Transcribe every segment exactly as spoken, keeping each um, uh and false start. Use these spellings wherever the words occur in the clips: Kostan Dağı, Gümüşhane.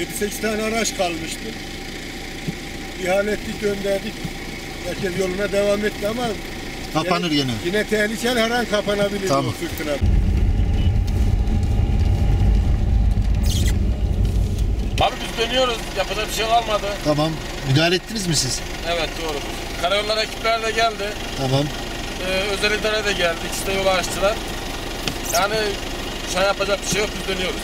yedi sekiz tane araç kalmıştı. İhale ettik, gönderdik. Herkes yoluna devam etti ama kapanır yine. Yine tehlikeli, her an kapanabilir. Tamam. O fırtına. Abi biz dönüyoruz. Yapacak bir şey kalmadı. Tamam. Müdahale ettiniz mi siz? Evet, doğru. Karayollar ekipler de geldi. Tamam. Ee, özel idare de geldi. İkisi de yolu açtılar. Yani şu an yapacak bir şey yok. Biz dönüyoruz.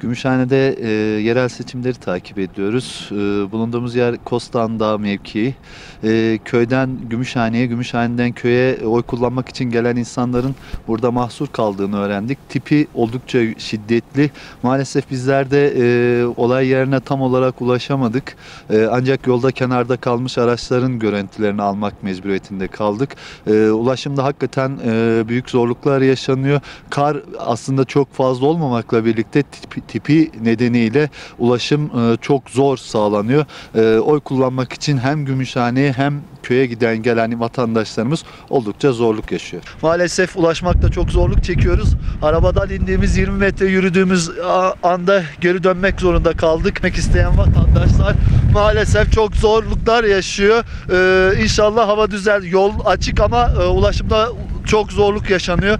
Gümüşhane'de e, yerel seçimleri takip ediyoruz. E, bulunduğumuz yer Kostan Dağı mevkii. E, köyden Gümüşhane'ye, Gümüşhane'den köye oy kullanmak için gelen insanların burada mahsur kaldığını öğrendik. Tipi oldukça şiddetli. Maalesef bizler de e, olay yerine tam olarak ulaşamadık. E, ancak yolda kenarda kalmış araçların görüntülerini almak mecburiyetinde kaldık. E, ulaşımda hakikaten e, büyük zorluklar yaşanıyor. Kar aslında çok fazla olmamakla birlikte tipi tipi nedeniyle ulaşım çok zor sağlanıyor. Oy kullanmak için hem Gümüşhane'ye hem köye giden gelen vatandaşlarımız oldukça zorluk yaşıyor. Maalesef ulaşmakta çok zorluk çekiyoruz. Arabadan indiğimiz yirmi metre yürüdüğümüz anda geri dönmek zorunda kaldık. Gitmek isteyen vatandaşlar maalesef çok zorluklar yaşıyor. İnşallah hava düzel, yol açık ama ulaşımda çok zorluk yaşanıyor.